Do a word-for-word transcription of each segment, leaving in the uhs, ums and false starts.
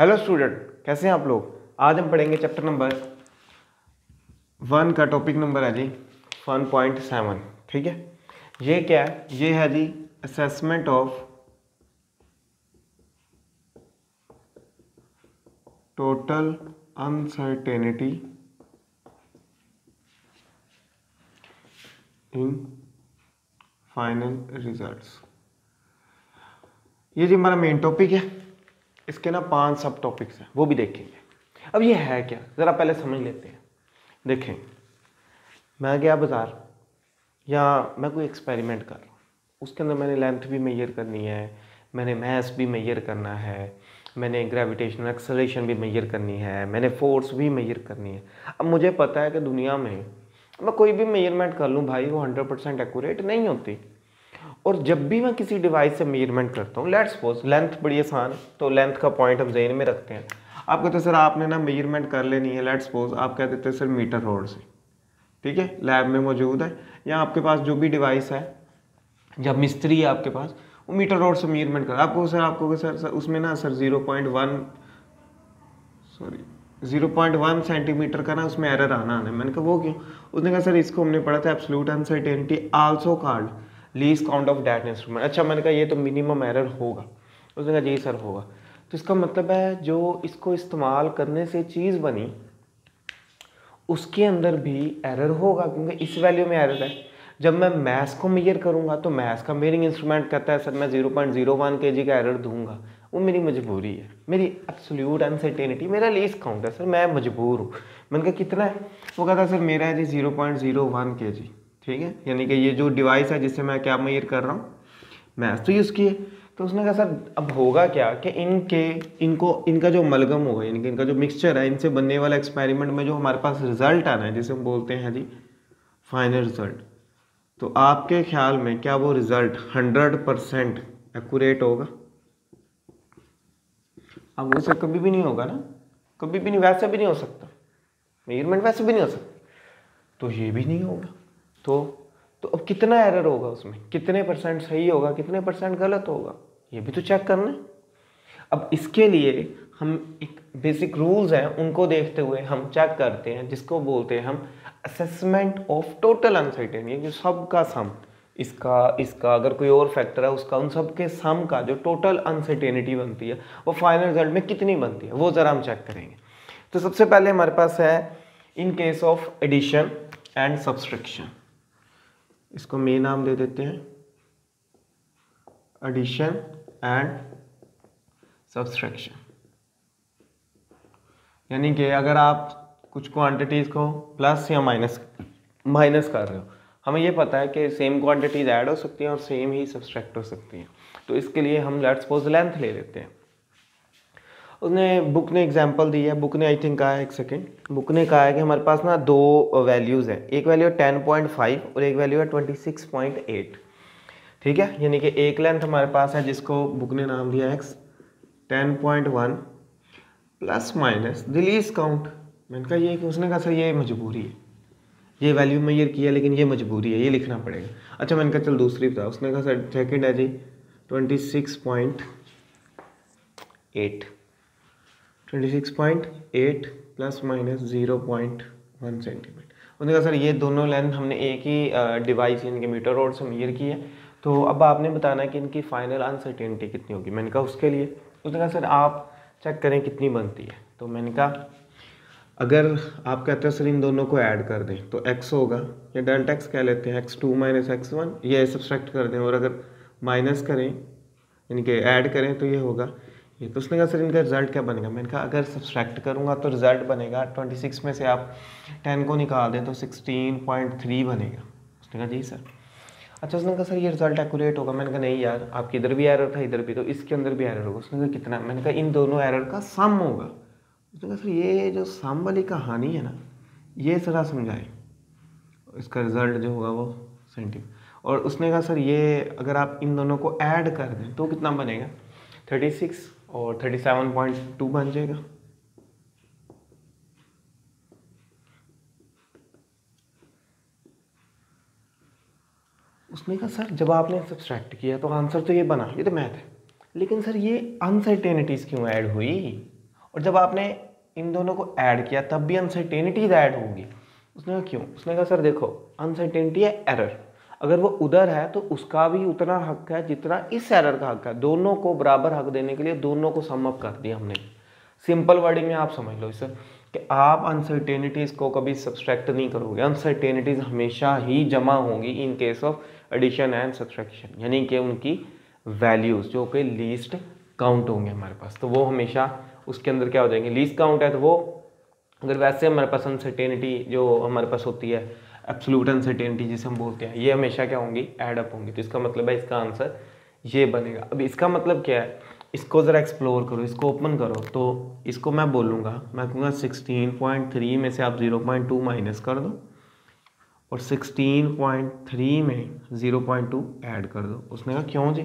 Hello student, कैसे हैं आप लोग। आज हम पढ़ेंगे चैप्टर नंबर वन का टॉपिक नंबर है जी वन पॉइंट सेवन। ठीक है, ये क्या है? ये है जी assessment of total uncertainty in final results. ये जी हमारा मेन टॉपिक है। इसके ना पांच सब टॉपिक्स हैं, वो भी देखेंगे। अब ये है क्या, ज़रा पहले समझ लेते हैं। देखें, मैं गया बाज़ार या मैं कोई एक्सपेरिमेंट कर रहा हूँ, उसके अंदर मैंने लेंथ भी मेजर करनी है, मैंने मास भी मेजर करना है, मैंने ग्रेविटेशनल एक्सेलरेशन भी मेजर करनी है, मैंने फोर्स भी मेजर करनी है। अब मुझे पता है कि दुनिया में मैं कोई भी मेजरमेंट कर लूँ भाई, वो हंड्रेड परसेंट एक्यूरेट नहीं होती। और जब भी मैं किसी डिवाइस से मेजरमेंट करता हूँ, लेट्स सपोज लेंथ बड़ी आसान, तो लेंथ का पॉइंट हम जहन में रखते हैं। आप कहते हैं सर आपने ना मेजरमेंट कर लेनी है, लेट्स सपोज आप कह देते हैं सर मीटर रोड से, ठीक है, लैब में मौजूद है या आपके पास जो भी डिवाइस है, जब मिस्त्री है आपके पास, वो मीटर रोड से मेजरमेंट कर आपको सर आपको सर, सर उसमें ना sir zero point one sorry zero point one centimetre का ना उसमें एरर आना आना है। मैंने कहा वो क्यों? उसने कहा सर इसको हमने पढ़ा था absolute uncertainty also called least count of that instrument. अच्छा, मैंने कहा ये तो मिनिमम एरर होगा। उसने कहा जी सर होगा। तो इसका मतलब है जो इसको इस्तेमाल करने से चीज़ बनी उसके अंदर भी एरर होगा, क्योंकि इस वैल्यू में एरर है। जब मैं मैथ्स को मेजर करूँगा तो मैथ्स का मेजरिंग इंस्ट्रूमेंट कहता है सर मैं जीरो पॉइंट जीरो वन के जी का एरर दूंगा, वो मेरी मजबूरी है, मेरी एब्सोल्यूट अनसर्टेनिटी, मेरा लीस्ट काउंट है सर, मैं मजबूर हूँ। मैंने कहा कितना है? वो कहता है सर मेरा है जी जीरो पॉइंट जीरो वन के जी, ठीक है, यानी कि ये जो डिवाइस है जिससे मैं क्या मेजर कर रहा हूँ मैथ्स, तो ये उसकी है। तो उसने कहा सर अब होगा क्या कि इनके इनको इनका जो मलगम होगा, यानी कि इनका जो मिक्सचर है, इनसे बनने वाला एक्सपेरिमेंट में जो हमारे पास रिजल्ट आना है, जिसे हम बोलते हैं जी फाइनल रिजल्ट, तो आपके ख्याल में क्या वो रिजल्ट हंड्रेड परसेंट एक्यूरेट होगा? अब वैसे कभी भी नहीं होगा ना, कभी भी नहीं, वैसे भी नहीं हो सकता मेजरमेंट, वैसे भी नहीं हो सकता, तो ये भी नहीं होगा। तो तो अब कितना एरर होगा उसमें, कितने परसेंट सही होगा, कितने परसेंट गलत होगा, ये भी तो चेक करना है। अब इसके लिए हम एक बेसिक रूल्स हैं, उनको देखते हुए हम चेक करते हैं, जिसको बोलते हैं हम असेसमेंट ऑफ टोटल अनसर्टेनिटी, जो सब का सम, इसका इसका अगर कोई और फैक्टर है उसका, उन सब के सम का जो टोटल अनसर्टेनिटी बनती है वो फाइनल रिजल्ट में कितनी बनती है, वो ज़रा हम चेक करेंगे। तो सबसे पहले हमारे पास है in case of addition and subtraction, इसको मेन नाम दे देते हैं एडिशन एंड सब्सट्रैक्शन, यानी कि अगर आप कुछ क्वांटिटीज़ को प्लस या माइनस माइनस कर रहे हो, हमें ये पता है कि सेम क्वांटिटीज़ ऐड हो सकती हैं और सेम ही सब्सट्रैक्ट हो सकती हैं, तो इसके लिए हम लेट्स सपोज लेंथ ले लेते हैं। उसने बुक ने एग्जांपल दी है, बुक ने आई थिंक कहा है, एक सेकंड, बुक ने कहा है कि हमारे पास ना दो वैल्यूज़ हैं, एक वैल्यू है टेन पॉइंट फाइव और एक वैल्यू है ट्वेंटी सिक्स पॉइंट एट, ठीक है, यानी कि एक लेंथ हमारे पास है जिसको बुक ने नाम दिया X ten point one plus minus the least count. मैंने कहा ये कि उसने कहा सर ये मजबूरी है, ये वैल्यू मेजर किया लेकिन ये मजबूरी है, ये लिखना पड़ेगा। अच्छा, मैंने कहा चल दूसरी बता। उसने कहा सर सेकंड है जी twenty six point eight, twenty six point eight plus minus zero point one centimetre. उसने कहा सर ये दोनों लेंथ हमने एक ही डिवाइस यानी कि मीटर रोड से मेजर की है, तो अब आपने बताना है कि इनकी फाइनल अनसर्टेनिटी कितनी होगी। मैंने कहा उसके लिए, उसने कहा सर आप चेक करें कितनी बनती है। तो मैंने कहा अगर आप कहते हो सर इन दोनों को ऐड कर दें तो x होगा, या डेल्टा x कह लेते हैं, X two minus X one, ये सब्सट्रैक्ट कर दें और अगर माइनस करें यानी कि ऐड करें तो ये होगा ये। तो उसने कहा सर इनका रिजल्ट क्या बनेगा? मैंने कहा अगर सब्सट्रैक्ट करूँगा तो रिजल्ट बनेगा ट्वेंटी सिक्स में से आप टेन को निकाल दें तो सिक्सटीन पॉइंट थ्री बनेगा। उसने कहा जी सर। अच्छा, उसने कहा सर ये रिजल्ट एक्यूरेट होगा? मैंने कहा नहीं यार, आपकी इधर भी एरर था, इधर भी, तो इसके अंदर भी एरर होगा। उसने कहा कितना? मैंने कहा इन दोनों एरर का सम होगा। उसने कहा सर ये जो साम वाली कहानी है ना, ये सर समझाए, इसका रिज़ल्ट जो होगा वो सेंटीम। और उसने कहा सर ये अगर आप इन दोनों को ऐड कर दें तो कितना बनेगा? थर्टी सिक्स और थर्टी सेवन पॉइंट टू बन जाएगा। उसने कहा सर जब आपने सब्सट्रैक्ट किया तो आंसर तो ये बना, ये तो मैथ है, लेकिन सर ये अनसर्टेनिटीज़ क्यों ऐड हुई? और जब आपने इन दोनों को ऐड किया तब भी अनसर्टेनिटीज ऐड होंगी। उसने कहा क्यों? उसने कहा सर देखो, अनसर्टेनिटी है एरर, अगर वो उधर है तो उसका भी उतना हक है जितना इस एरर का हक है। दोनों को बराबर हक देने के लिए दोनों को सम अप कर दिया हमने। सिंपल वर्डिंग में आप समझ लो इसे कि आप अनसर्टेनिटीज़ को कभी सब्सट्रैक्ट नहीं करोगे, अनसर्टेनिटीज़ हमेशा ही जमा होंगी in case of addition and subtraction, यानी कि उनकी वैल्यूज़ जो कि लीस्ट काउंट होंगे हमारे पास, तो वो हमेशा उसके अंदर क्या हो जाएंगे, लीस्ट काउंट है तो वो, अगर वैसे हमारे पास अनसर्टेनिटी जो हमारे पास होती है एब्सोल्यूट अनसर्टेनिटी जिसे हम बोलते हैं, ये हमेशा क्या होंगी, ऐड अप होंगी। तो इसका मतलब है इसका आंसर ये बनेगा। अब इसका मतलब क्या है, इसको ज़रा एक्सप्लोर करो, इसको ओपन करो, तो इसको मैं बोलूँगा, मैं कहूँगा सिक्सटीन पॉइंट थ्री में से आप ज़ीरो पॉइंट टू माइनस कर दो और सिक्सटीन पॉइंट थ्री में ज़ीरो पॉइंट टू ऐड कर दो। उसने कहा क्यों जी,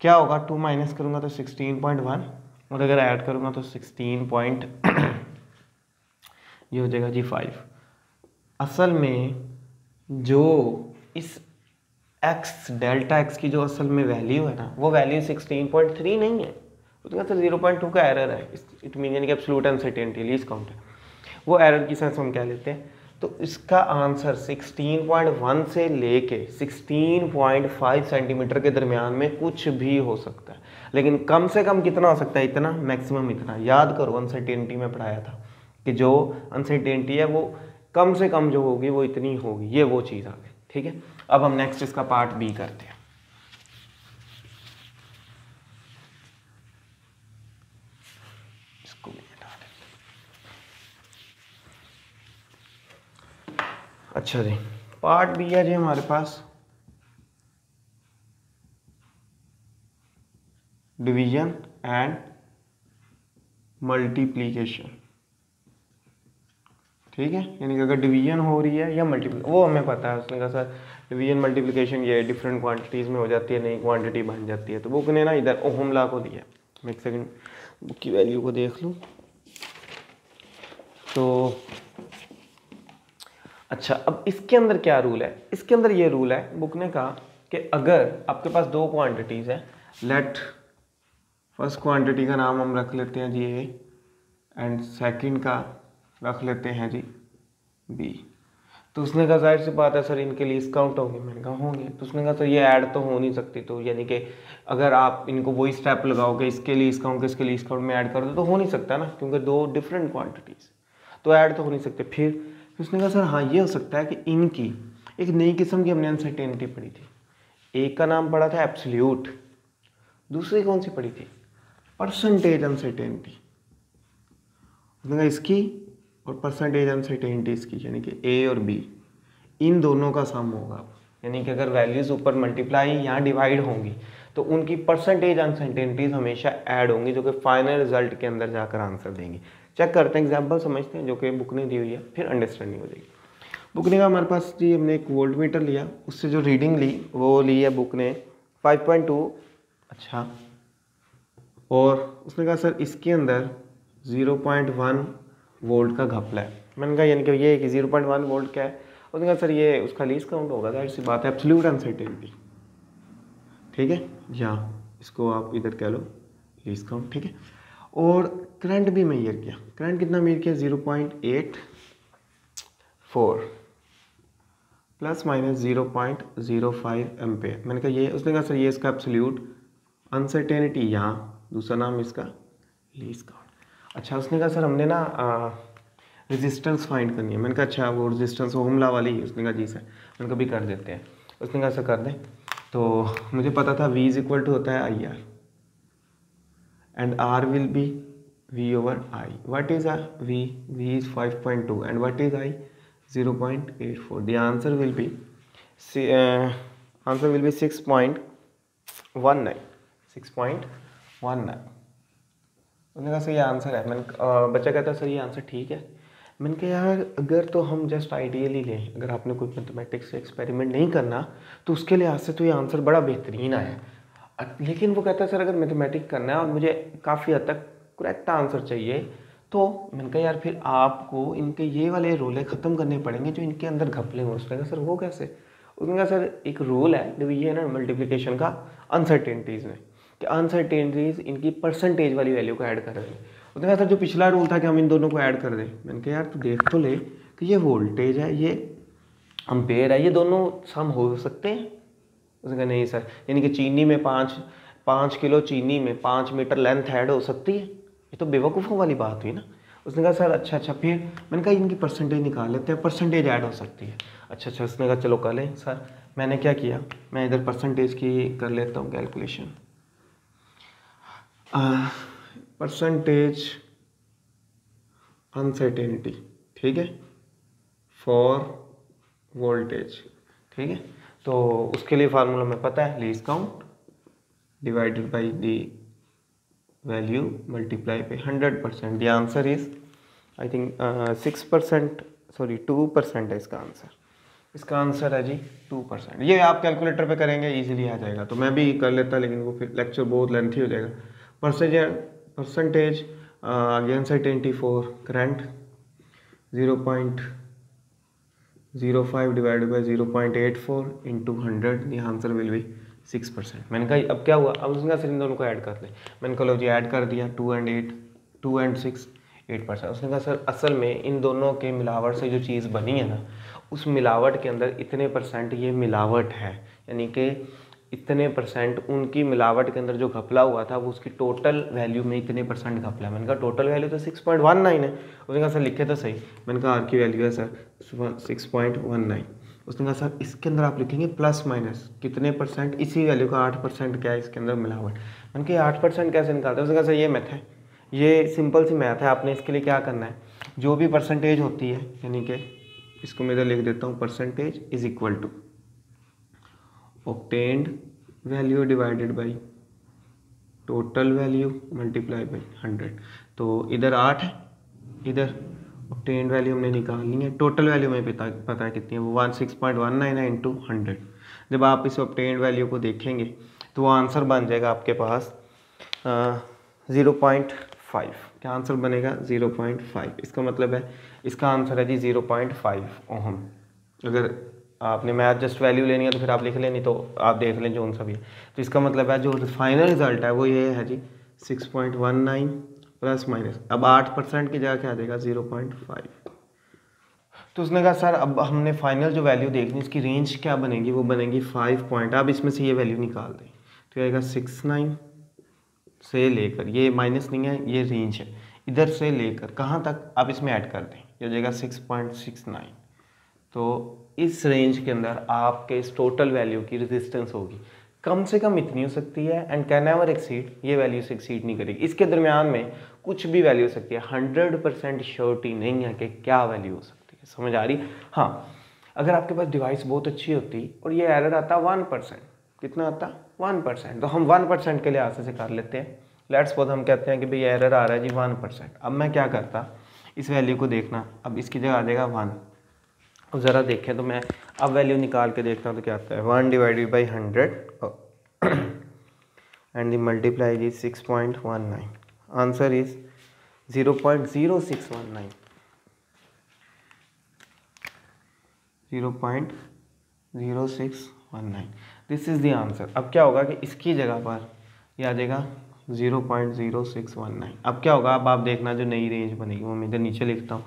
क्या होगा, टू माइनस करूँगा तो सिक्सटीन पॉइंट वन और अगर ऐड करूँगा तो सिक्सटीन पॉइंट ये हो जाएगा जी फाइव। असल में जो इस एक्स डेल्टा एक्स की जो असल में वैल्यू है ना, वो वैल्यू सिक्सटीन पॉइंट थ्री नहीं है, उसका तो ज़ीरो पॉइंट टू का एरर है, इट मीन यानी कि एब्सोल्यूट अनसर्टेनिटी लीस्ट काउंट है, वो एरर की सेंस हम क्या लेते हैं। तो इसका आंसर सिक्सटीन पॉइंट वन से लेके सिक्सटीन पॉइंट फाइव सेंटीमीटर के दरमियान में कुछ भी हो सकता है, लेकिन कम से कम कितना हो सकता है, इतना मैक्सिमम इतना। याद करो अनसर्टेनिटी में पढ़ाया था कि जो अनसर्टेनिटी है वो कम से कम जो होगी वो इतनी होगी, ये वो चीज़ आ गई। ठीक है, अब हम नेक्स्ट इसका पार्ट बी करते हैं। इसको भी हटा देते हैं। अच्छा जी, पार्ट बी है जी हमारे पास डिवीजन एंड मल्टीप्लिकेशन। ठीक है, यानी कि अगर डिवीजन हो रही है या मल्टीप्लिकेशन, वो हमें पता है। उसने कहा सर डिवीजन मल्टीप्लिकेशन ये डिफरेंट क्वांटिटीज़ में हो जाती है, नई क्वांटिटी बन जाती है, तो बुक ने ना इधर ओहम लॉ को दिया। मैं एक सेकंड बुक की वैल्यू को देख लूँ तो अच्छा, अब इसके अंदर क्या रूल है, इसके अंदर ये रूल है, बुक ने कहा कि अगर आपके पास दो क्वान्टिटीज़ हैं, लेट फर्स्ट क्वान्टिटी का नाम हम रख लेते हैं जी ए एंड सेकेंड का रख लेते हैं जी बी, तो उसने कहा जाहिर सी बात है सर इनके लीस्ट काउंट होंगे। मैंने कहा होंगे, तो उसने कहा तो ये ऐड तो हो नहीं सकती, तो यानी कि अगर आप इनको वही स्टेप लगाओगे, इसके लीस्ट काउंट इसके लीस्ट काउंट में ऐड कर दो तो हो नहीं सकता ना, क्योंकि दो डिफरेंट क्वांटिटीज़, तो ऐड तो हो नहीं सकते। फिर उसने कहा सर हाँ ये हो सकता है कि इनकी एक नई किस्म की हमने अनसर्टेनिटी पढ़ी थी, एक का नाम पढ़ा था एब्सोल्यूट, दूसरी कौन सी पढ़ी थी, परसेंटेज अनसर्टेनिटी। उसने कहा इसकी और परसेंटेज अनसर्टेनिटीज की यानी कि ए और बी, इन दोनों का सम होगा, यानी कि अगर वैल्यूज़ ऊपर मल्टीप्लाई या डिवाइड होंगी तो उनकी परसेंटेज अनसर्टेनिटीज हमेशा ऐड होंगी, जो कि फाइनल रिजल्ट के अंदर जाकर आंसर देंगी। चेक करते हैं, एग्जांपल समझते हैं जो कि बुक ने दी हुई है, फिर अंडरस्टैंडिंग हो जाएगी। बुक ने कहा हमारे पास जी हमने एक वोल्ट मीटर लिया, उससे जो रीडिंग ली वो ली है बुक ने फाइव पॉइंट टू। अच्छा, और उसने कहा सर इसके अंदर ज़ीरो पॉइंट वन वोल्ट का घपला है। मैंने कहा यानी कि ये कि जीरो पॉइंट वन वोल्ट क्या है, उसने कहा सर ये उसका लीस्ट काउंट होगा, जाहिर सी बात है एब्सोल्यूट अनसर्टेनिटी। ठीक है, यहाँ इसको आप इधर कह लो लीस्ट काउंट। ठीक है, और करंट भी मेजर किया, करंट कितना मेजर किया, zero point eight four plus minus zero point zero five ampere. मैंने कहा ये, उसने कहा सर ये इसका एब्सोल्यूट अनसर्टेनिटी, यहाँ दूसरा नाम इसका लीस्ट काउंट। अच्छा, उसने कहा सर हमने ना रेजिस्टेंस फाइंड करनी है। मैंने कहा अच्छा वो रेजिस्टेंस ओम लॉ वाली है, उसने कहा जी सर। मैंने कहा भी कर देते हैं, उसने कहा सर कर दें। तो मुझे पता था V इज इक्वल टू होता है I R and R will be V over I, what is R, V V is five point two and what is I, zero point eight four, the answer will be answer will be six point one nine six point one nine उन्होंने कहा sir ये answer है। मैंने बच्चा कहता है sir ये answer ठीक है। मैंने कहा यार अगर तो हम जस्ट आइडियली लें, अगर आपने कोई मैथमेटिक्स से एक्सपेरिमेंट नहीं करना तो उसके लिहाज से तो ये आंसर बड़ा बेहतरीन आया, लेकिन वो कहता है सर अगर मैथमेटिक्स करना है और मुझे काफ़ी हद तक करेक्ट आंसर चाहिए, तो मैंने कहा यार फिर आपको इनके ये वाले रोले ख़त्म करने पड़ेंगे जो इनके अंदर घपले हुए। उसने कहा सर वो कैसे? उसने कहा सर एक रोल है डिवीजन एंड मल्टीप्लिकेशन का अनसर्टेनिटीज़ में, कि अनसर्टेनिटीज़ इनकी परसेंटेज वाली वैल्यू को ऐड कर रहे हैं। उसने कहा था जो पिछला रूल था कि हम इन दोनों को ऐड कर दें। मैंने कहा यार तू देख तो ले कि ये वोल्टेज है, ये एम्पेयर है, ये दोनों सम हो सकते हैं। उसने कहा नहीं सर, यानी कि चीनी में पाँच पाँच किलो चीनी में पाँच मीटर लेंथ ऐड हो सकती है, ये तो बेवकूफ़ों वाली बात हुई ना। उसने कहा सर अच्छा अच्छा फिर। मैंने कहा इनकी परसेंटेज निकाल लेते हैं, परसेंटेज ऐड हो सकती है। अच्छा अच्छा उसने कहा चलो कर लें सर। मैंने क्या किया, मैं इधर परसेंटेज की कर लेता हूँ कैलकुलेशन। परसेंटेज अनसर्टेनिटी ठीक है फॉर वोल्टेज ठीक है, तो उसके लिए फार्मूला में पता है, least count divided by the value multiply पे hundred percent. The answer is I think six percent sorry two percent है इसका आंसर। इसका आंसर है जी टू परसेंट। ये आप कैलकुलेटर पे करेंगे इजीली आ जाएगा, तो मैं भी कर लेता लेकिन वो फिर लेक्चर बहुत लेंथी हो जाएगा। Percentage percentage again certainty for current zero point zero five divided by zero point eight four into hundred, ये answer will be six percent. मैंने कहा अब क्या हुआ, अब उसने कहा सर इन दोनों को ऐड कर ले। मैंने कहा लो जी ऐड कर दिया, two and eight two and six eight percent. उसने कहा सर असल में इन दोनों के मिलावट से जो चीज़ बनी है ना, उस मिलावट के अंदर इतने परसेंट ये मिलावट है, यानी कि इतने परसेंट उनकी मिलावट के अंदर जो घपला हुआ था वो उसकी टोटल वैल्यू में इतने परसेंट घपला है। मैंने कहा टोटल वैल्यू तो सिक्स पॉइंट वन नाइन है। उसने कहा सर लिखे तो सही। मैंने कहा आर की वैल्यू है sir six point one nine. उसने कहा सर इसके अंदर आप लिखेंगे प्लस माइनस कितने परसेंट, इसी वैल्यू का आठ परसेंट क्या है इसके अंदर मिलावट। मैंने कहा आठ परसेंट कैसे निकालते हैं। उसने कहा सर ये मैथ है, ये सिंपल सी मैथ है। आपने इसके लिए क्या करना है, जो भी परसेंटेज होती है, यानी कि इसको मैं इधर लिख देता हूँ, percentage is equal to obtained value divided by total value multiply by hundred. तो इधर आठ है, इधर ऑब्टेन्ड वैल्यू हमने निकालनी है, टोटल वैल्यू में पता पता है कितनी है, वो one six point one nine है इंटू हंड्रेड। जब आप इस ऑब्टेन्ड वैल्यू को देखेंगे तो वो आंसर बन जाएगा आपके पास ज़ीरो पॉइंट फाइव। क्या आंसर बनेगा, ज़ीरो पॉइंट फाइव। इसका मतलब है इसका आंसर है जी ज़ीरो पॉइंट फाइव ओहम। अगर आपने मैथ जस्ट वैल्यू लेनी है तो फिर आप लिख लेनी, तो आप देख लें जो उन सभी है। तो इसका मतलब है जो फाइनल रिजल्ट है वो ये है जी six point one nine plus minus, अब आठ परसेंट की जगह क्या आ जाएगा, ज़ीरो पॉइंट फाइव। तो उसने कहा सर अब हमने फाइनल जो वैल्यू देखनी इसकी रेंज क्या बनेगी, वो बनेगी फाइव पॉइंट, आप इसमें से ये वैल्यू निकाल दें। तो आएगा सिक्स नाइन से लेकर, ये माइनस नहीं है ये रेंज है, इधर से लेकर कहाँ तक आप इसमें ऐड कर दें, ये हो जाएगा सिक्स पॉइंट सिक्स नाइन। तो इस रेंज के अंदर आपके इस टोटल वैल्यू की रेजिस्टेंस होगी कम से कम इतनी हो सकती है, एंड कैन नेवर एक्सीड, ये वैल्यू से एक्सीड नहीं करेगी। इसके दरम्यान में कुछ भी वैल्यू हो सकती है, हंड्रेड परसेंट श्योरिटी नहीं है कि क्या वैल्यू हो सकती है। समझ आ रही? हाँ, अगर आपके पास डिवाइस बहुत अच्छी होती और ये एरर आता वन परसेंट, कितना आता वन परसेंट, तो हम वन परसेंट के लिए आंसर से कर लेते हैं। लेट्स सपोज हम कहते हैं कि भाई एरर आ रहा है जी वन परसेंट। अब मैं क्या करता, इस वैल्यू को देखना, अब इसकी जगह आ जाएगा वन। अब ज़रा देखें तो मैं अब वैल्यू निकाल के देखता हूँ तो क्या आता है, one divided by hundred and the multiply is six point one nine. Answer is zero point zero six one nine zero point zero six one nine this is the answer. अब क्या होगा कि इसकी जगह पर यह आ जाएगा zero point zero six one nine. अब क्या होगा, अब आप देखना जो नई रेंज बनेगी वो मैं इधर नीचे लिखता हूँ,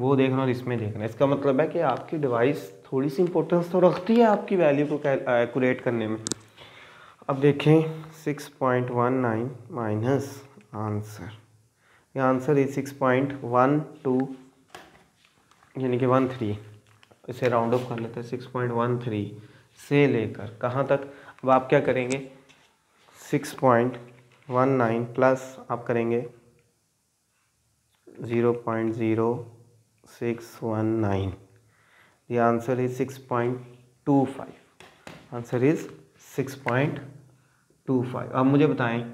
वो देखना और इसमें देखना। इसका मतलब है कि आपकी डिवाइस थोड़ी सी इंपॉर्टेंस तो रखती है आपकी वैल्यू को कैलकुलेट करने में। अब देखें six point one nine minus answer, ये answer is six point one two, यानी कि वन थ्री, इसे राउंड ऑफ कर लेते हैं। सिक्स पॉइंट वन थ्री से लेकर कहाँ तक, अब आप क्या करेंगे six point one nine plus आप करेंगे zero point zero six one nine, the answer is six point two five. Answer is six point two five. अब मुझे बताएं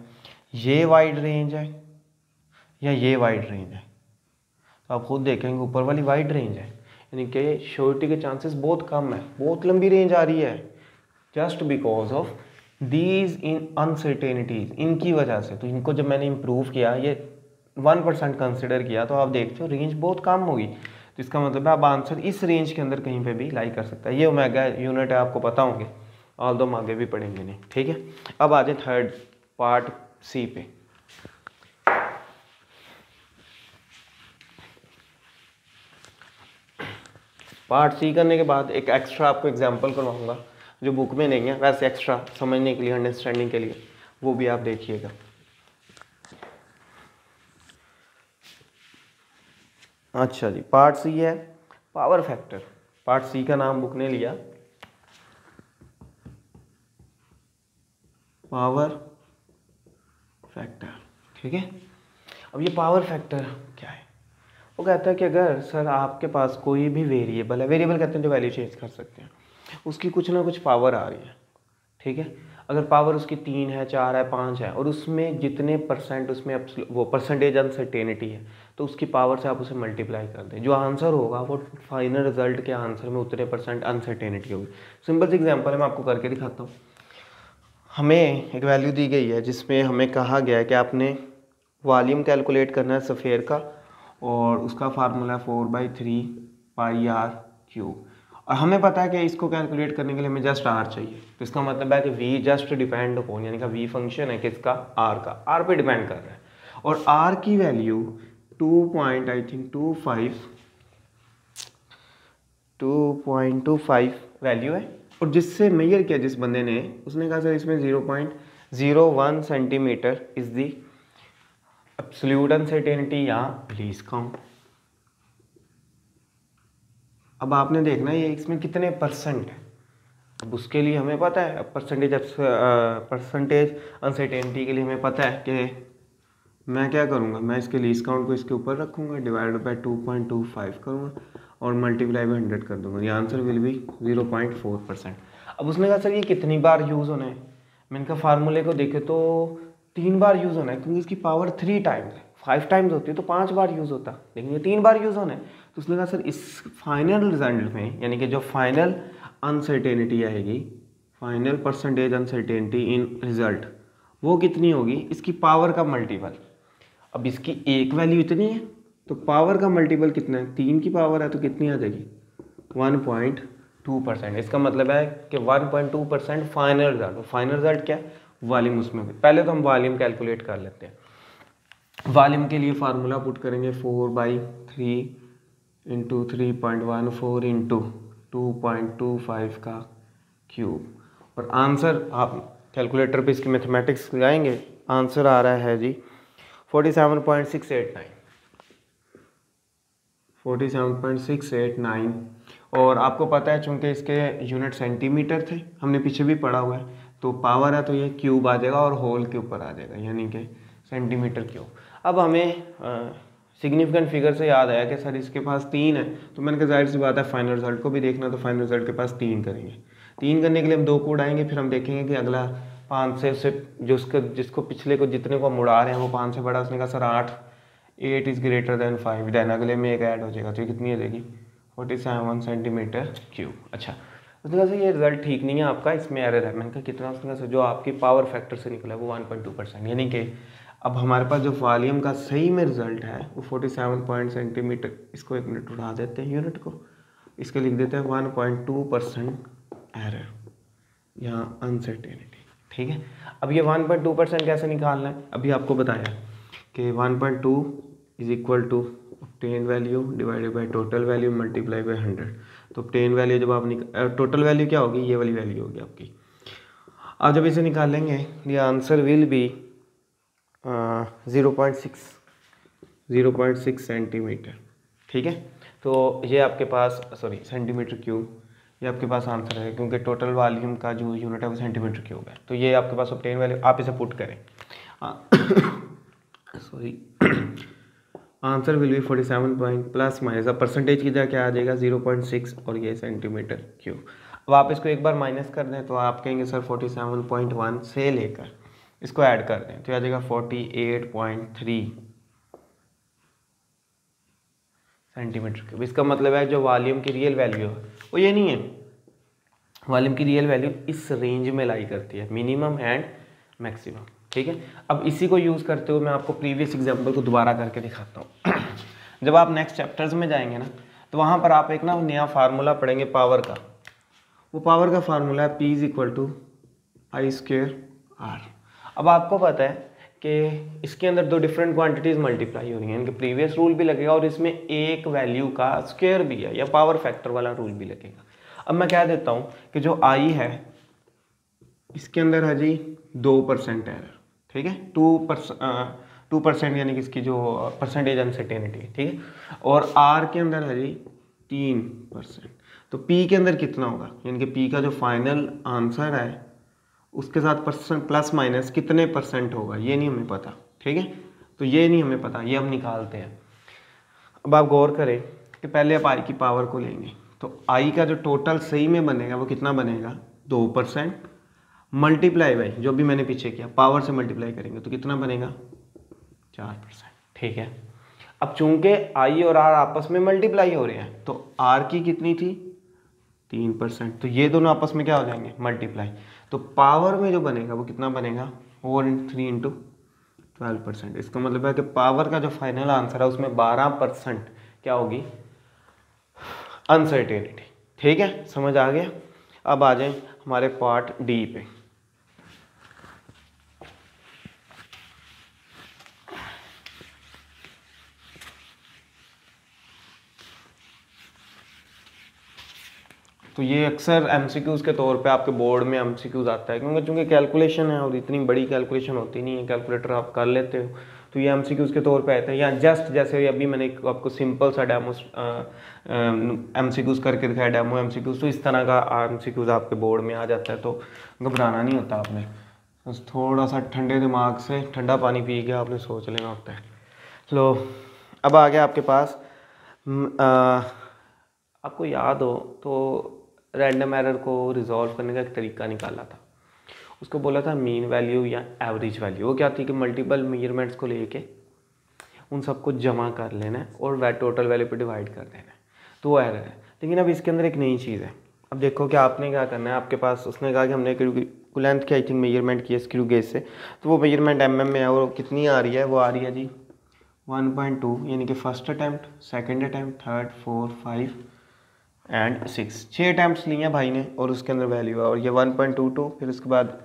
ये वाइड रेंज है या ये वाइड रेंज है, तो आप खुद देखेंगे ऊपर वाली वाइड रेंज है, यानी कि श्योरिटी के चांसेस बहुत कम है, बहुत लंबी रेंज आ रही है just because of these in uncertainties, इनकी वजह से। तो इनको जब मैंने इम्प्रूव किया, ये वन परसेंट कंसिडर किया, तो आप देखते हो रेंज बहुत कम होगी। तो इसका मतलब है अब आंसर इस रेंज के अंदर कहीं पे भी लाई कर सकता है। ये ओमेगा यूनिट है, आपको पता होंगे, ऑल दो हम आगे भी पढ़ेंगे नहीं, ठीक है। अब आ जाए थर्ड पार्ट सी पे। पार्ट सी करने के बाद एक एक्स्ट्रा आपको एग्जाम्पल करवाऊँगा जो बुक में नहीं है, वैसे एक्स्ट्रा समझने के लिए, अंडरस्टैंडिंग के लिए, वो भी आप देखिएगा। अच्छा जी, पार्ट सी है पावर फैक्टर। पार्ट सी का नाम बुक ने लिया पावर फैक्टर, ठीक है। अब ये पावर फैक्टर क्या है? वो कहता है कि अगर सर आपके पास कोई भी वेरिएबल है, वेरिएबल कहते हैं जो वैल्यू चेंज कर सकते हैं, उसकी कुछ ना कुछ पावर आ रही है, ठीक है। अगर पावर उसकी तीन है, चार है, पाँच है, और उसमें जितने परसेंट उसमें वो परसेंटेज अनसर्टेनिटी है, तो उसकी पावर से आप उसे मल्टीप्लाई कर दें, जो आंसर होगा वो फाइनल रिजल्ट के आंसर में उतने परसेंट अनसर्टेनिटी होगी। सिंपल सी एग्जांपल है, मैं आपको करके दिखाता हूँ। हमें एक वैल्यू दी गई है जिसमें हमें कहा गया है कि आपने वॉल्यूम कैलकुलेट करना है स्फीयर का, और उसका फार्मूला है four by three pi R cube, और हमें पता है कि इसको कैलकुलेट करने के लिए हमें जस्ट आर चाहिए। तो इसका मतलब है कि वी जस्ट डिपेंड अपॉन, यानी कि वी फंक्शन है किसका, आर का, आर पे डिपेंड कर रहा है, और आर की value two point I think two five two point two five value है, और जिससे मेजर किया जिस बंदे ने, उसने कहा सर इसमें zero point zero one centimetre is the absolute uncertainty या लीस्ट काउंट। अब आपने देखना ये इसमें कितने परसेंट है, अब उसके लिए हमें पता है परसेंटेज परसेंटेज अनसर्टेनिटी के लिए हमें पता है कि मैं क्या करूँगा, मैं इसके लीस्ट काउंट को इसके ऊपर रखूँगा, divide by two point two five करूँगा और मल्टीप्लाई बाय हंड्रेड कर दूँगा, ये answer will be zero point four percent. अब उसने कहा सर ये कितनी बार यूज़ होना है? मैंने कहा फार्मूले को देखे तो तीन बार यूज़ होना है, क्योंकि इसकी पावर थ्री टाइम्स है, फाइव टाइम्स होती है तो पाँच बार यूज़ होता, लेकिन ये तीन बार यूज़ होना है। तो उसने कहा सर इस फाइनल रिजल्ट में, यानी कि जो फाइनल अनसर्टेनिटी आएगी, final percentage uncertainty in result, वो कितनी होगी? इसकी पावर का मल्टीपल। अब इसकी एक वैल्यू इतनी है तो पावर का मल्टीपल कितना है, तीन की पावर है तो कितनी आ जाएगी, वन पॉइंट टू परसेंट। इसका मतलब है कि one point two percent final result. Final result क्या है? वॉल्यूम। उसमें पहले तो हम वॉल्यूम कैलकुलेट कर लेते हैं। वॉल्यूम के लिए फार्मूला पुट करेंगे four by three into three point one four into two point two five का क्यूब, और आंसर आप कैलकुलेटर पे इसकी मैथमेटिक्स लगाएंगे, आंसर आ रहा है जी forty seven point six eight nine, forty seven point six eight nine. और आपको पता है चूंकि इसके यूनिट सेंटीमीटर थे, हमने पीछे भी पढ़ा हुआ है, तो पावर है तो ये क्यूब आ जाएगा और होल के ऊपर आ जाएगा, यानी कि सेंटीमीटर क्यूब। अब हमें सिग्निफिकेंट फिगर से याद आया कि सर इसके पास तीन है, तो मैंने कहा जाहिर सी बात है फाइनल रिजल्ट को भी देखना, तो फाइनल रिजल्ट के पास तीन करेंगे। तीन करने के लिए हम दो को उड़ाएंगे, फिर हम देखेंगे कि अगला पाँच से उससे जो उसका जिसको पिछले को जितने को हम उड़ा रहे हैं वो पाँच से बड़ा। उसने कहा सर आठ, eight is greater than five, than अगले में एक ऐड हो जाएगा, तो ये कितनी हो जाएगी, फोर्टी सेवन सेंटीमीटर क्यूब। अच्छा, उसने कहा सर ये रिजल्ट ठीक नहीं है आपका, इसमें एरर है। मैंने कहा कितना? उसने कहा सर जो आपकी पावर फैक्टर से निकला है वो वन पॉइंट टू परसेंट, यानी कि अब हमारे पास जो वॉल्यूम का सही में रिजल्ट है वो फोर्टी सेवन पॉइंट सेंटीमीटर, इसको एक मिनट उठा देते हैं यूनिट को, इसके लिख देते हैं one point two percent error यहाँ अनसर्टेनिटी, ठीक है। अब ये वन पॉइंट टू परसेंट कैसे निकालना है, अभी आपको बताया कि one point two is equal to obtain value divided by total value multiply by hundred. तो ऑब्टेन वैल्यू जब आप निकाल, टोटल वैल्यू क्या होगी, ये वाली वैल्यू होगी आपकी। आप जब इसे निकालेंगे ये answer will be zero point six zero point six centimetre, ठीक है। तो ये आपके पास सॉरी सेंटीमीटर क्यूब, ये आपके पास आंसर है, क्योंकि टोटल वॉल्यूम का जो यूनिट है वो सेंटीमीटर क्यूब है। तो ये आपके पास ऑब्टेन वैल्यू, आप इसे पुट करें, sorry answer will be forty seven point plus minus, अब परसेंटेज की जगह क्या आ जाएगा, जीरो पॉइंट सिक्स, और ये सेंटीमीटर क्यूब। अब आप इसको एक बार माइनस कर दें तो आप कहेंगे sir forty seven point one से लेकर इसको ऐड कर दें तो आ जाएगा forty eight point three centimetre cube. इसका मतलब है जो वॉल्यूम की रियल वैल्यू है वो ये नहीं है, वॉल्यूम की रियल वैल्यू इस रेंज में लाई करती है, मिनिमम एंड मैक्सिमम, ठीक है। अब इसी को यूज़ करते हुए मैं आपको प्रीवियस एग्जांपल को दोबारा करके दिखाता हूँ। जब आप नेक्स्ट चैप्टर्स में जाएंगे ना, तो वहाँ पर आप एक ना नया फार्मूला पढ़ेंगे पावर का, वो पावर का फार्मूला है P is equal to I square R. अब आपको पता है कि इसके अंदर दो डिफरेंट क्वांटिटीज़ मल्टीप्लाई हो रही हैं, इनके प्रीवियस रूल भी लगेगा और इसमें एक वैल्यू का स्क्वायर भी है या पावर फैक्टर वाला रूल भी लगेगा। अब मैं कह देता हूँ कि जो आई है इसके अंदर है जी दो परसेंट एरर, ठीक है, टू परसेंट टू परसेंट यानी कि इसकी जो परसेंटेज अनसर्टेनिटी, ठीक है, और आर के अंदर है जी तीन परसेंट। तो पी के अंदर कितना होगा, यानी कि पी का जो फाइनल आंसर है उसके साथ परसेंट प्लस माइनस कितने परसेंट होगा ये नहीं हमें पता, ठीक है, तो ये नहीं हमें पता, ये हम निकालते हैं। अब आप गौर करें कि पहले आप आई की पावर को लेंगे तो आई का जो टोटल सही में बनेगा वो कितना बनेगा, दो परसेंट मल्टीप्लाई बाई जो भी मैंने पीछे किया, पावर से मल्टीप्लाई करेंगे तो कितना बनेगा, चार परसेंट, ठीक है। अब चूंकि आई और आर आपस में मल्टीप्लाई हो रहे हैं तो आर की कितनी थी, तीन परसेंट, तो ये दोनों आपस में क्या हो जाएंगे, मल्टीप्लाई, तो पावर में जो बनेगा वो कितना बनेगा, four into three into twelve percent. इसका मतलब है कि पावर का जो फाइनल आंसर है उसमें बारह परसेंट क्या होगी, अनसर्टेनिटी, ठीक है, समझ आ गया। अब आ जाए हमारे पार्ट डी पे। तो ये अक्सर एमसीक्यूज़ के तौर पे आपके बोर्ड में एमसीक्यूज़ आता है, क्योंकि चूँकि कैलकुलेशन है और इतनी बड़ी कैलकुलेशन होती नहीं है, कैलकुलेटर आप कर लेते हो, तो ये एमसीक्यूज़ के तौर पे आते हैं, या जस्ट जैसे अभी मैंने आपको सिंपल सा डेमो एमसीक्यूज़ करके दिखाया, डेमो एमसीक्यूज़, तो इस तरह का एमसीक्यूज़ आपके बोर्ड में आ जाता है, तो घबराना नहीं होता आपने, बस थोड़ा सा ठंडे दिमाग से ठंडा पानी पी के आपने सोच लेना होता है। लो अब आ गया आपके पास, आपको याद हो तो रैंडम एरर को रिजॉल्व करने का एक तरीका निकाला था, उसको बोला था मीन वैल्यू या एवरेज वैल्यू। वो क्या थी कि मल्टीपल मेजरमेंट्स को लेके उन सबको जमा कर लेना है और वह टोटल वैल्यू पे डिवाइड कर देना है, तो वो एरर है। लेकिन अब इसके अंदर एक नई चीज़ है, अब देखो कि आपने क्या करना है, आपके पास उसने कहा कि हमने लेंथ की आई थिंक मेजरमेंट की है स्क्रू गेज से, तो वो मेजरमेंट एम एम में है और कितनी आ रही है, वो आ रही है जी वन पॉइंट टू यानी कि first attempt, second attempt, third, four, five and six, छः अटैम्प्ट्स लिए हैं भाई ने और उसके अंदर वैल्यू है और ये वन पॉइंट टू टू, फिर उसके बाद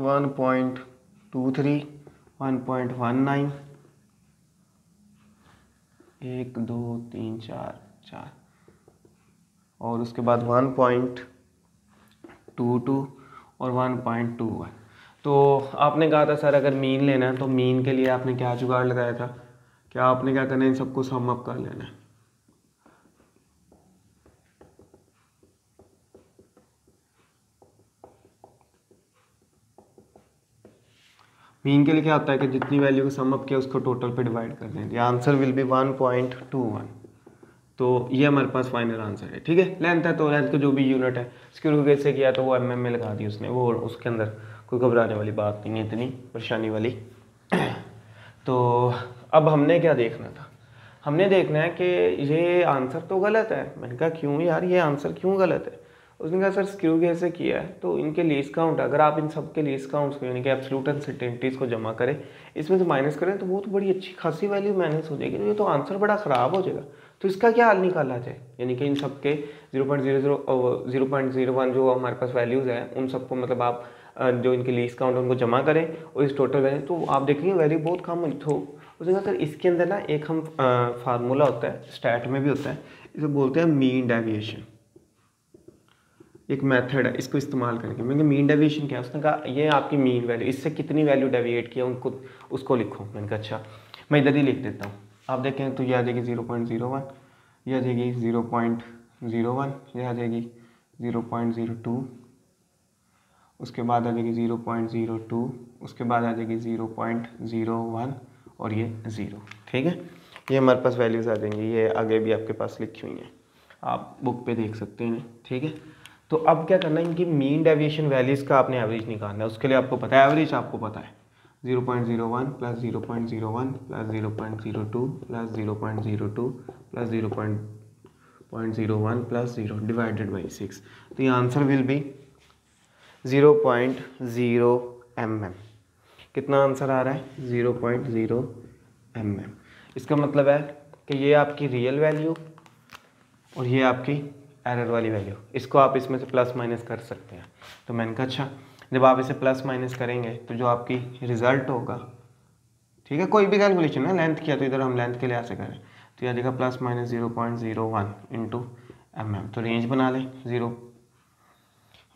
one point two three, one point one nine, एक दो तीन चार चार और उसके बाद वन पॉइंट टू टू और वन पॉइंट टू वन। तो आपने कहा था सर अगर मीन लेना है तो मीन के लिए आपने क्या जुगाड़ लगाया था, क्या आपने क्या करना है, इन सबको सम अप कर लेना है, मीन के लिए क्या होता है कि जितनी वैल्यू को सम अप किया उसको टोटल पे डिवाइड कर देंगे, answer will be one point two one, तो ये हमारे पास फाइनल आंसर है, ठीक है। लेंथ है तो लेंथ का जो भी यूनिट है स्क्रू गेज से किया तो वो एम एम में लगा दी उसने, वो उसके अंदर कोई घबराने वाली बात नहीं है, इतनी परेशानी वाली। तो अब हमने क्या देखना था, हमने देखना है कि ये आंसर तो गलत है, मैंने कहा क्यों यार ये आंसर क्यों गलत है, उसने कहा सर स्क्रू गेज से किया है तो इनके लीस्ट काउंट, अगर आप इन सब के लीस्ट काउंट्स को यानी कि एब्सोल्यूट अनसर्टेनिटीज़ को जमा करें इसमें से माइनस करें तो वो तो बड़ी अच्छी खासी वैल्यू माइनस हो जाएगी, तो ये तो आंसर बड़ा ख़राब हो जाएगा, तो इसका क्या हल निकाला जाए, यानी कि इन सब के zero point zero zero zero point zero one जो हमारे पास वैल्यूज़ हैं उन सबको मतलब आप जो इनके लीस्ट काउंट उनको जमा करें और इस टोटल वैल्यू, तो आप देखेंगे वैल्यू बहुत कम हुई। तो उसने कहा सर इसके अंदर ना एक हम फार्मूला होता है, स्टैट में भी होता है, इसे बोलते हैं मीन डेविएशन, एक मेथड है इसको इस्तेमाल करके। मैंने कहा मीन डेविएशन क्या है, उसने कहा ये आपकी मीन वैल्यू, इससे कितनी वैल्यू डेविएट किया उनको उसको लिखो। मैंने कहा अच्छा मैं इधर ही लिख देता हूँ, आप देखें तो यह आ जाएगी ज़ीरो पॉइंट ज़ीरो वन, यह आ जाएगी ज़ीरो पॉइंट ज़ीरो वन, यह आ जाएगी ज़ीरो पॉइंट ज़ीरो टू, उसके बाद आ जाएगी ज़ीरो पॉइंट ज़ीरो टू, उसके बाद आ जाएगी ज़ीरो पॉइंट ज़ीरो वन और ये ज़ीरो, ठीक है। ये हमारे पास वैल्यूज़ आ जाएंगी, ये आगे भी आपके पास लिखी हुई हैं, आप बुक पे देख सकते हैं, ठीक है। तो अब क्या करना है, इनकी मीन डेविएशन वैल्यूज़ का आपने एवरेज निकालना है, उसके लिए आपको पता है एवरेज आपको पता है zero point zero one plus zero point zero one plus zero point zero two plus zero point zero two plus zero point point zero one plus zero divided by six, तो ये answer will be zero point zero M M. कितना answer आ रहा है, zero point zero M M. इसका मतलब है कि ये आपकी रियल वैल्यू और ये आपकी एरर वाली वैल्यू, इसको आप इसमें से प्लस माइनस कर सकते हैं। तो मैंने कहा अच्छा जब आप इसे प्लस माइनस करेंगे तो जो आपकी रिजल्ट होगा, ठीक है, कोई भी कैलकुलेशन है, लेंथ किया तो इधर हम लेंथ के लिहाज से करें, तो यह देखा plus minus zero point zero one into M M, तो रेंज बना लें zero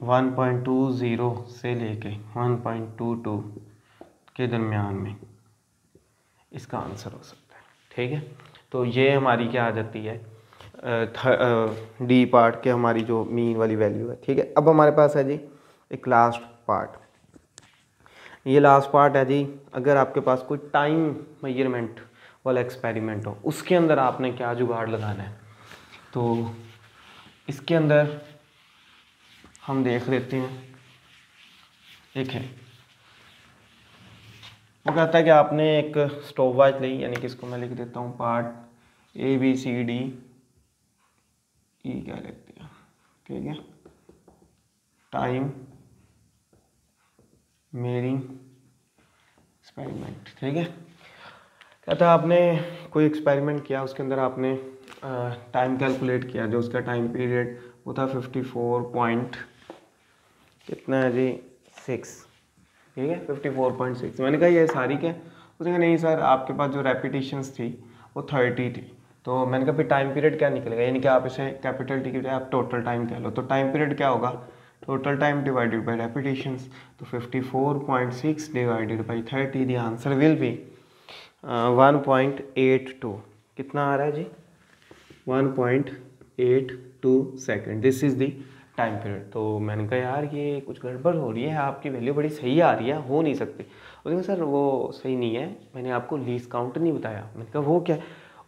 one point two zero से लेके वन पॉइंट टू टू के दरमियान में इसका आंसर हो सकता है। ठीक है, तो ये हमारी क्या आ जाती है डी पार्ट के, हमारी जो मीन वाली वैल्यू है। ठीक है, अब हमारे पास है जी एक लास्ट पार्ट, ये लास्ट पार्ट है जी, अगर आपके पास कोई टाइम मेजरमेंट वाला एक्सपेरिमेंट हो उसके अंदर आपने क्या जुगाड़ लगाना है, तो इसके अंदर हम देख लेते हैं। देखें वो कहता है कि आपने एक स्टॉप वॉच ली, यानी कि इसको मैं लिख देता हूँ part A B C D E, क्या लिखते हैं, ठीक है, टाइम मेरिंग एक्सपेरिमेंट। ठीक है, कहता है आपने कोई एक्सपेरिमेंट किया, उसके अंदर आपने टाइम कैलकुलेट किया, जो उसका टाइम पीरियड वो था फिफ्टी फोर पॉइंट कितना है जी सिक्स, ठीक है, फिफ्टी फोर पॉइंट सिक्स। मैंने कहा ये सारी क्या, उसने कहा नहीं सर, आपके पास जो रेपिटेशंस थी वो थर्टी थी, तो मैंने कहा फिर टाइम पीरियड क्या निकलेगा, यानी कि आप इसे कैपिटल टी की बजाय आप टोटल टाइम कह लो, तो टाइम पीरियड क्या होगा, total time divided by repetitions, तो fifty four point six divided by thirty, the answer will be one point eight two, कितना आ रहा है जी one point eight two second, this is the time period. तो मैंने कहा यार ये कुछ गड़बड़ हो रही है, आपकी वैल्यू बड़ी सही आ रही है, हो नहीं सकती। उसने कहा सर वो सही नहीं है, मैंने आपको लीस्ट काउंट नहीं बताया। मैंने कहा वो क्या,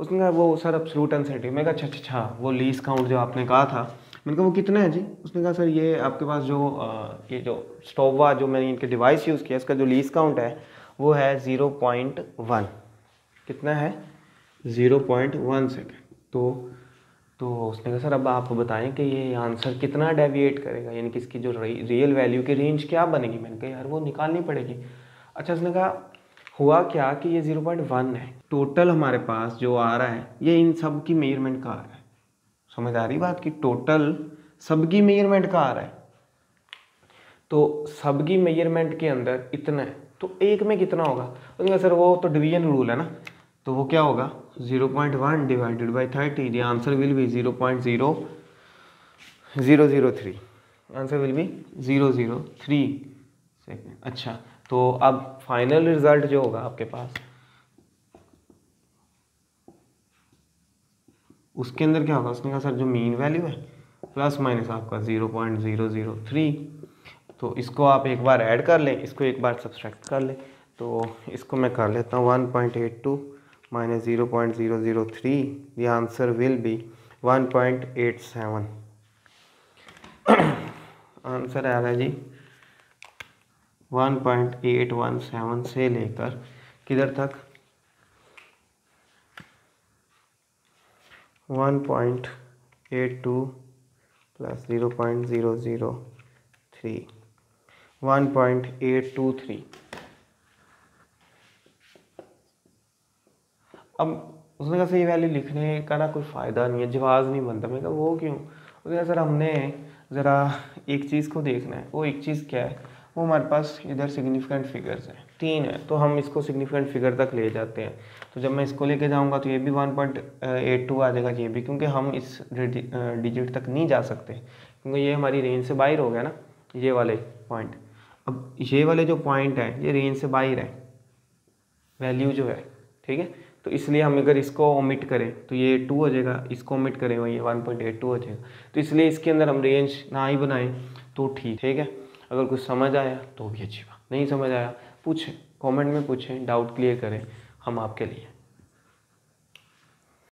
उसने कहा वो सर एब्सोल्यूट अनसर्टेनिटी। मैंने कहा अच्छा अच्छा वो लीस्ट काउंट जो आपने कहा था, मैंने कहा वो कितना है जी, उसने कहा सर ये आपके पास जो ये जो स्टोवा जो मैंने इनके डिवाइस यूज़ किया इसका जो लीस्ट काउंट है वो है ज़ीरो पॉइंट वन, कितना है ज़ीरो पॉइंट वन सेकेंड। तो तो उसने कहा सर अब आप बताएं कि ये आंसर कितना डेविएट करेगा, यानी कि इसकी जो रियल वैल्यू की रेंज क्या बनेगी। मैंने कहा यार वो निकालनी पड़ेगी। अच्छा, उसने कहा हुआ क्या कि ये ज़ीरो पॉइंट वन है, टोटल हमारे पास जो आ रहा है ये इन सब की मेजरमेंट का आ रहा है। समझ आ रही बात कि टोटल सब की मेजरमेंट का आ रहा है, तो सब की मेजरमेंट के अंदर इतना है, तो एक में कितना होगा। उसने कहा सर वो तो डिवीजन रूल है ना, तो वो क्या होगा zero point one divided by thirty, the answer will be zero point zero zero zero three, answer will be zero zero three second. अच्छा, तो अब फाइनल रिजल्ट जो होगा आपके पास उसके अंदर क्या होगा। उसने कहा सर जो मीन वैल्यू है प्लस माइनस आपका zero point zero zero three, तो इसको आप एक बार ऐड कर लें, इसको एक बार सब्सट्रैक्ट कर लें, तो इसको मैं कर लेता हूँ one point eight two minus zero point zero zero three, the answer will be one point eight seven, answer आ रहा है जी one point eight one seven से लेकर किधर तक one point eight two plus zero point zero zero three, one point eight two three. अब उसने कहा सर ये वैल्यू लिखने का ना कोई फ़ायदा नहीं है, जवाब नहीं बनता। मैंने कहा वो क्यों। उसने कहा सर हमने ज़रा एक चीज़ को देखना है, वो एक चीज़ क्या है, वो हमारे पास इधर सिग्निफिकेंट फिगर्स हैं, तीन है, तो हम इसको सिग्निफिकेंट फिगर तक ले जाते हैं, तो जब मैं इसको लेके जाऊंगा तो ये भी वन पॉइंट एट टू आ जाएगा, ये भी, क्योंकि हम इस डिजिट तक नहीं जा सकते क्योंकि ये हमारी रेंज से बाहर हो गया ना ये वाले पॉइंट। अब ये वाले जो पॉइंट हैं ये रेंज से बाहर है, वैल्यू जो है, ठीक है, तो इसलिए हम अगर इसको ओमिट करें तो ये टू हो जाएगा, इसको ओमिट करें वही ये वन पॉइंट एट टू हो जाएगा, तो इसलिए इसके अंदर हम रेंज ना ही बनाएं तो ठीक ठीक है। अगर कुछ समझ आया तो भी अच्छी बात, नहीं समझ आया पूछें, कमेंट में पूछें, डाउट क्लियर करें, हम आपके लिए